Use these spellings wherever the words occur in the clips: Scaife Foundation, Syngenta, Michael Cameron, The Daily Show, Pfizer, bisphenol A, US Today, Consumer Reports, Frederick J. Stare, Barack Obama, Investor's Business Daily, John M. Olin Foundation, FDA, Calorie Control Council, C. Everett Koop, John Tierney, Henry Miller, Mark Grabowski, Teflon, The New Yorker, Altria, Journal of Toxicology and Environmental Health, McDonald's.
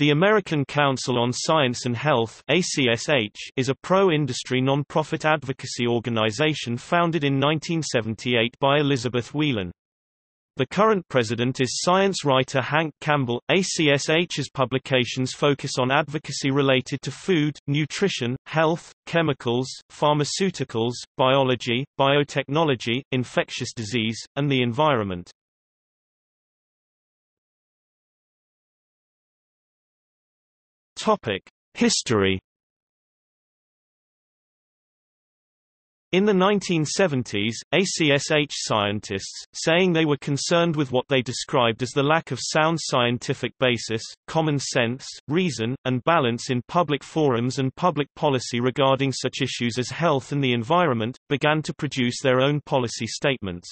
The American Council on Science and Health (ACSH) is a pro-industry nonprofit advocacy organization founded in 1978 by Elizabeth Whelan. The current president is science writer Hank Campbell. ACSH's publications focus on advocacy related to food, nutrition, health, chemicals, pharmaceuticals, biology, biotechnology, infectious disease, and the environment. History. In the 1970s, ACSH scientists, saying they were concerned with what they described as the lack of sound scientific basis, common sense, reason, and balance in public forums and public policy regarding such issues as health and the environment, began to produce their own policy statements.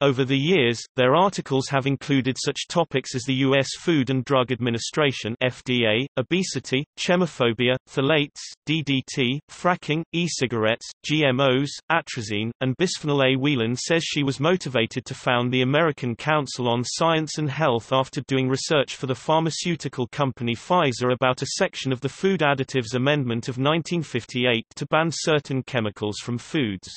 Over the years, their articles have included such topics as the U.S. Food and Drug Administration (FDA), obesity, chemophobia, phthalates, DDT, fracking, e-cigarettes, GMOs, atrazine, and bisphenol A. Whelan says she was motivated to found the American Council on Science and Health after doing research for the pharmaceutical company Pfizer about a section of the Food Additives Amendment of 1958 to ban certain chemicals from foods.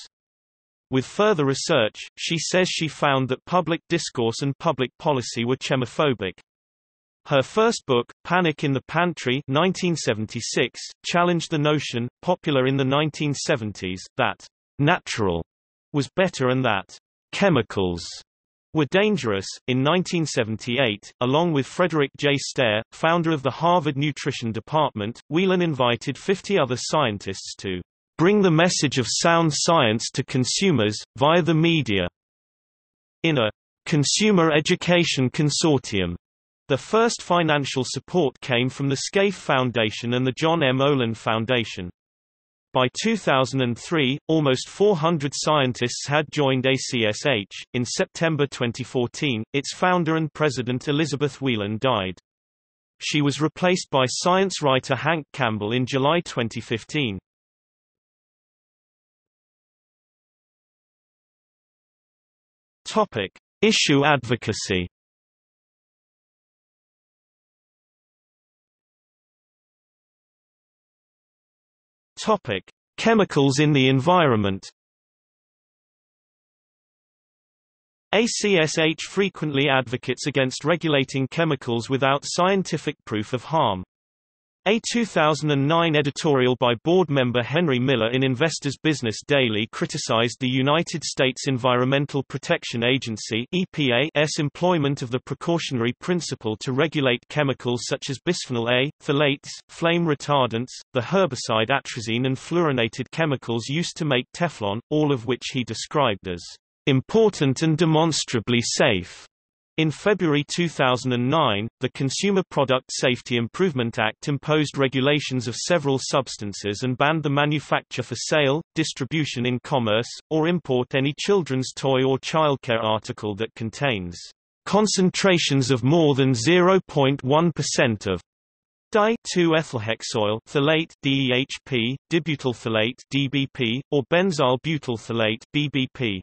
With further research, she says she found that public discourse and public policy were chemophobic. Her first book, Panic in the Pantry (1976), challenged the notion, popular in the 1970s, that "natural" was better and that "chemicals" were dangerous. In 1978, along with Frederick J. Stare, founder of the Harvard Nutrition Department, Whelan invited 50 other scientists to bring the message of sound science to consumers, via the media, in a Consumer Education Consortium. The first financial support came from the Scaife Foundation and the John M. Olin Foundation. By 2003, almost 400 scientists had joined ACSH. In September 2014, its founder and president Elizabeth Whelan died. She was replaced by science writer Hank Campbell in July 2015. Topic: Issue advocacy. Topic: Chemicals in the environment. ACSH frequently advocates against regulating chemicals without scientific proof of harm. A 2009 editorial by board member Henry Miller in Investor's Business Daily criticized the United States Environmental Protection Agency (EPA's) employment of the precautionary principle to regulate chemicals such as bisphenol A, phthalates, flame retardants, the herbicide atrazine and fluorinated chemicals used to make Teflon, all of which he described as important and demonstrably safe. In February 2009, the Consumer Product Safety Improvement Act imposed regulations of several substances and banned the manufacture for sale, distribution in commerce, or import any children's toy or childcare article that contains concentrations of more than 0.1% of di(2-ethylhexoyl) phthalate (DEHP), dibutyl phthalate (DBP), or benzyl butyl phthalate (BBP).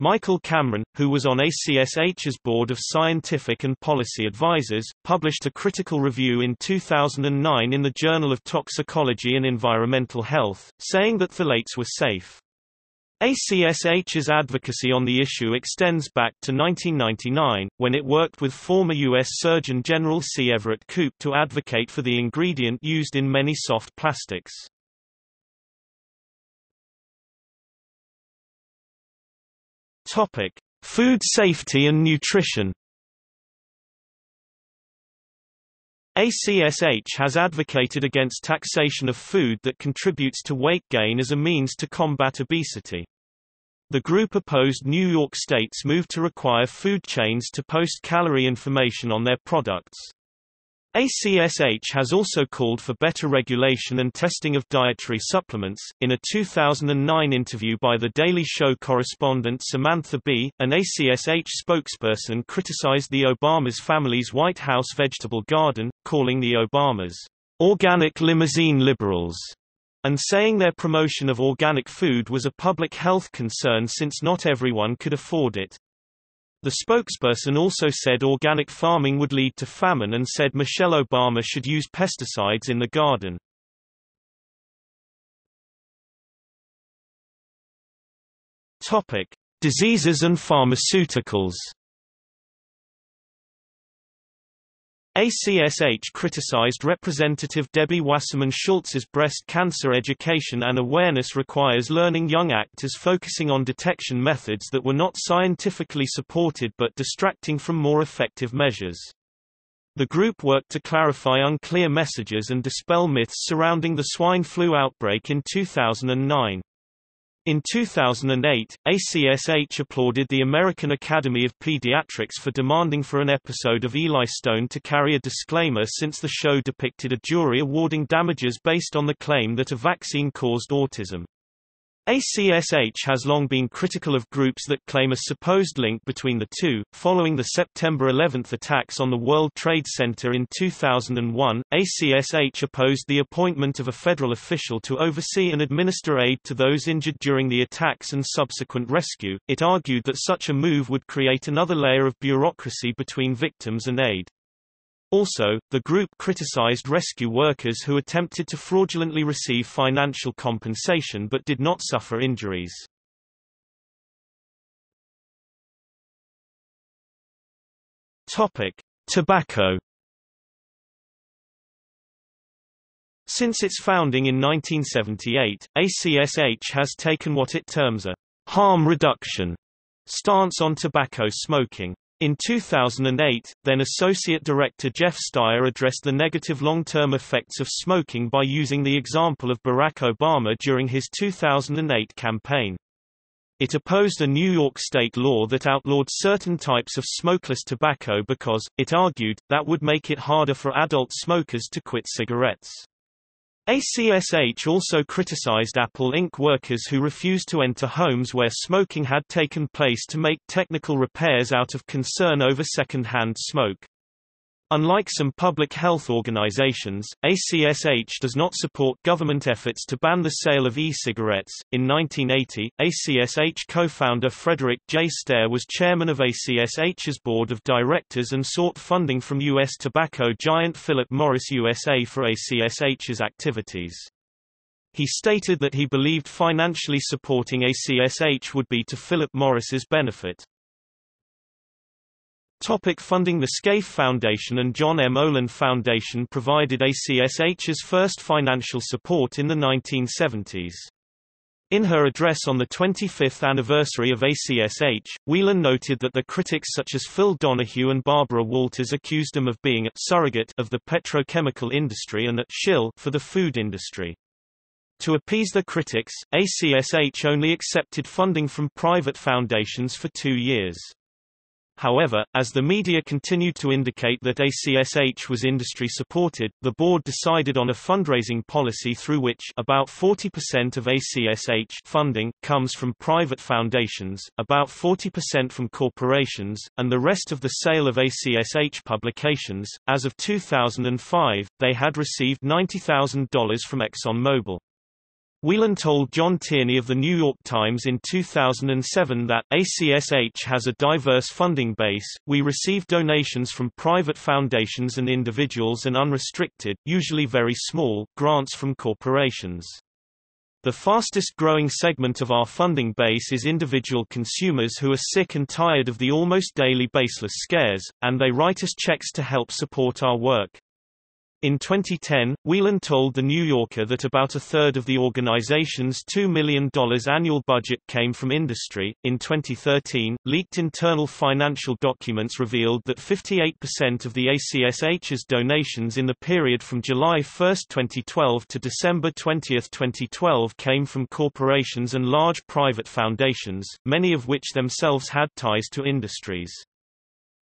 Michael Cameron, who was on ACSH's Board of Scientific and Policy Advisors, published a critical review in 2009 in the Journal of Toxicology and Environmental Health, saying that phthalates were safe. ACSH's advocacy on the issue extends back to 1999, when it worked with former U.S. Surgeon General C. Everett Koop to advocate for the ingredient used in many soft plastics. Topic: Food safety and nutrition. ACSH has advocated against taxation of food that contributes to weight gain as a means to combat obesity. The group opposed New York State's move to require food chains to post calorie information on their products. ACSH has also called for better regulation and testing of dietary supplements. In a 2009 interview by The Daily Show correspondent Samantha Bee, an ACSH spokesperson criticized the Obama's family's White House vegetable garden, calling the Obamas organic limousine liberals, and saying their promotion of organic food was a public health concern since not everyone could afford it. The spokesperson also said organic farming would lead to famine and said Michelle Obama should use pesticides in the garden. Topic: Diseases and pharmaceuticals. ACSH criticized Representative Debbie Wasserman Schultz's Breast Cancer Education and Awareness Requires Learning Young Act as focusing on detection methods that were not scientifically supported but distracting from more effective measures. The group worked to clarify unclear messages and dispel myths surrounding the swine flu outbreak in 2009. In 2008, ACSH applauded the American Academy of Pediatrics for demanding for an episode of Eli Stone to carry a disclaimer since the show depicted a jury awarding damages based on the claim that a vaccine caused autism. ACSH has long been critical of groups that claim a supposed link between the two. Following the September 11 attacks on the World Trade Center in 2001, ACSH opposed the appointment of a federal official to oversee and administer aid to those injured during the attacks and subsequent rescue. It argued that such a move would create another layer of bureaucracy between victims and aid. Also, the group criticized rescue workers who attempted to fraudulently receive financial compensation but did not suffer injuries. Topic: Tobacco. Since its founding in 1978, ACSH has taken what it terms a harm reduction stance on tobacco smoking. In 2008, then-Associate Director Jeff Stare addressed the negative long-term effects of smoking by using the example of Barack Obama during his 2008 campaign. It opposed a New York state law that outlawed certain types of smokeless tobacco because, it argued, that would make it harder for adult smokers to quit cigarettes. ACSH also criticized Apple Inc. workers who refused to enter homes where smoking had taken place to make technical repairs out of concern over second-hand smoke. Unlike some public health organizations, ACSH does not support government efforts to ban the sale of e-cigarettes. In 1980, ACSH co-founder Frederick J. Stare was chairman of ACSH's board of directors and sought funding from U.S. tobacco giant Philip Morris USA for ACSH's activities. He stated that he believed financially supporting ACSH would be to Philip Morris's benefit. Topic: funding. The Scaife Foundation and John M. Olin Foundation provided ACSH's first financial support in the 1970s. In her address on the 25th anniversary of ACSH, Whelan noted that the critics such as Phil Donahue and Barbara Walters accused them of being a surrogate of the petrochemical industry and a shill for the food industry. To appease the critics, ACSH only accepted funding from private foundations for 2 years. However, as the media continued to indicate that ACSH was industry-supported, the board decided on a fundraising policy through which about 40% of ACSH funding comes from private foundations, about 40% from corporations, and the rest of the sale of ACSH publications. As of 2005, they had received $90,000 from ExxonMobil. Whelan told John Tierney of The New York Times in 2007 that, ACSH has a diverse funding base, we receive donations from private foundations and individuals and unrestricted, usually very small, grants from corporations. The fastest growing segment of our funding base is individual consumers who are sick and tired of the almost daily baseless scares, and they write us checks to help support our work. In 2010, Whelan told The New Yorker that about a third of the organization's $2 million annual budget came from industry. In 2013, leaked internal financial documents revealed that 58% of the ACSH's donations in the period from July 1, 2012 to December 20, 2012 came from corporations and large private foundations, many of which themselves had ties to industries.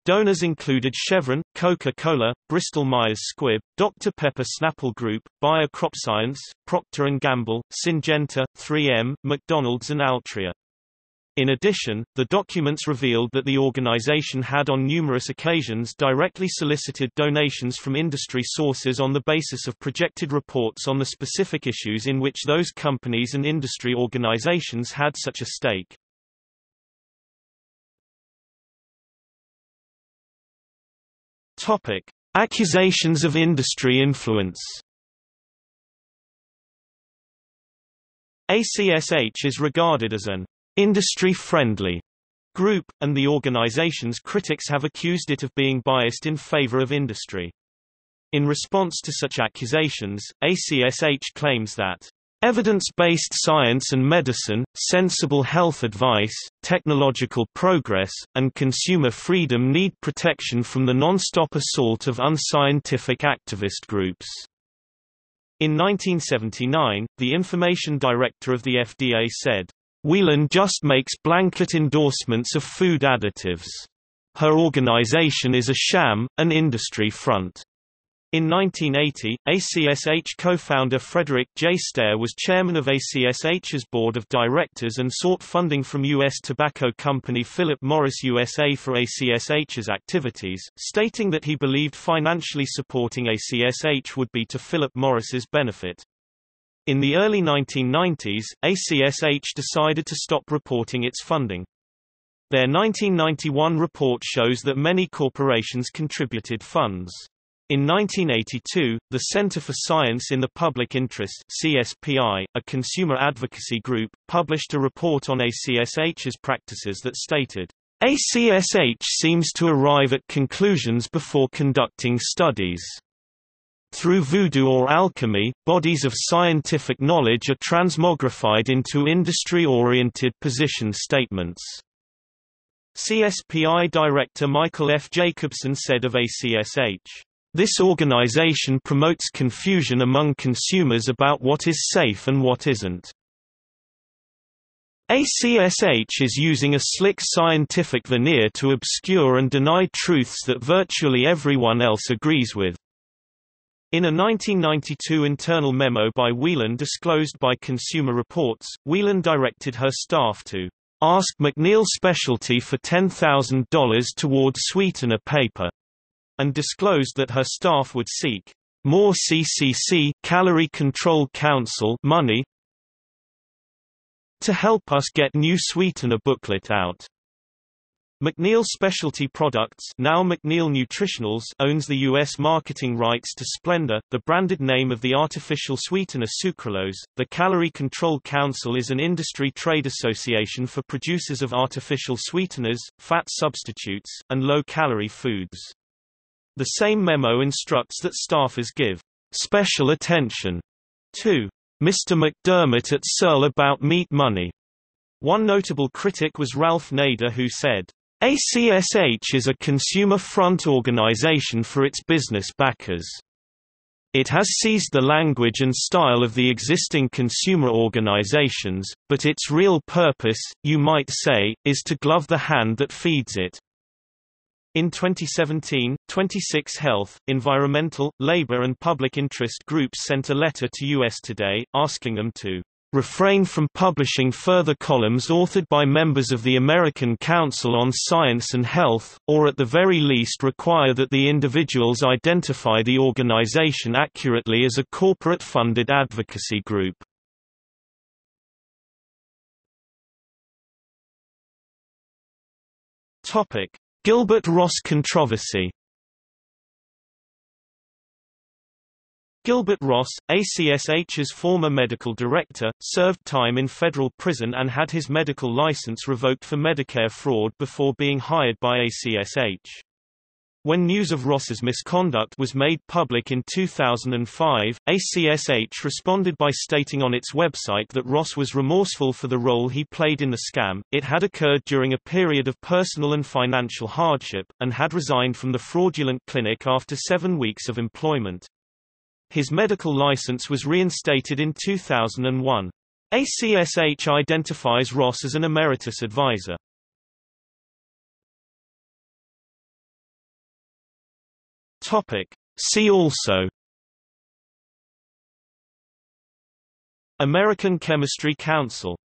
Donors included Chevron, Coca-Cola, Bristol-Myers Squibb, Dr. Pepper Snapple Group, Bayer CropScience, Procter & Gamble, Syngenta, 3M, McDonald's and Altria. In addition, the documents revealed that the organization had on numerous occasions directly solicited donations from industry sources on the basis of projected reports on the specific issues in which those companies and industry organizations had such a stake. Topic: Accusations of industry influence. ACSH is regarded as an industry-friendly group, and the organization's critics have accused it of being biased in favor of industry. In response to such accusations, ACSH claims that evidence-based science and medicine, sensible health advice, technological progress, and consumer freedom need protection from the non-stop assault of unscientific activist groups. In 1979, the information director of the FDA said, "Whelan just makes blanket endorsements of food additives. Her organization is a sham, an industry front." In 1980, ACSH co-founder Frederick J. Stare was chairman of ACSH's board of directors and sought funding from U.S. tobacco company Philip Morris USA for ACSH's activities, stating that he believed financially supporting ACSH would be to Philip Morris's benefit. In the early 1990s, ACSH decided to stop reporting its funding. Their 1991 report shows that many corporations contributed funds. In 1982, the Center for Science in the Public Interest (CSPI), a consumer advocacy group, published a report on ACSH's practices that stated, "ACSH seems to arrive at conclusions before conducting studies. Through voodoo or alchemy, bodies of scientific knowledge are transmogrified into industry-oriented position statements." CSPI director Michael F. Jacobson said of ACSH, "This organization promotes confusion among consumers about what is safe and what isn't. ACSH is using a slick scientific veneer to obscure and deny truths that virtually everyone else agrees with." In a 1992 internal memo by Whelan disclosed by Consumer Reports, Whelan directed her staff to ask McNeil Specialty for $10,000 toward sweetener paper, and disclosed that her staff would seek more CCC Calorie Control Council money to help us get new sweetener booklet out. McNeil Specialty Products, now McNeil Nutritionals, owns the U.S. marketing rights to Splenda, the branded name of the artificial sweetener sucralose. The Calorie Control Council is an industry trade association for producers of artificial sweeteners, fat substitutes, and low-calorie foods. The same memo instructs that staffers give special attention to Mr. McDermott at Searle about meat money. One notable critic was Ralph Nader, who said, "ACSH is a consumer front organization for its business backers. It has seized the language and style of the existing consumer organizations, but its real purpose, you might say, is to glove the hand that feeds it." In 2017, 26 health, environmental, labor and public interest groups sent a letter to US Today, asking them to refrain from publishing further columns authored by members of the American Council on Science and Health, or at the very least require that the individuals identify the organization accurately as a corporate-funded advocacy group. Gilbert Ross controversy. Gilbert Ross, ACSH's former medical director, served time in federal prison and had his medical license revoked for Medicare fraud before being hired by ACSH. When news of Ross's misconduct was made public in 2005, ACSH responded by stating on its website that Ross was remorseful for the role he played in the scam. It had occurred during a period of personal and financial hardship, and had resigned from the fraudulent clinic after 7 weeks of employment. His medical license was reinstated in 2001. ACSH identifies Ross as an emeritus advisor. See also: American Chemistry Council.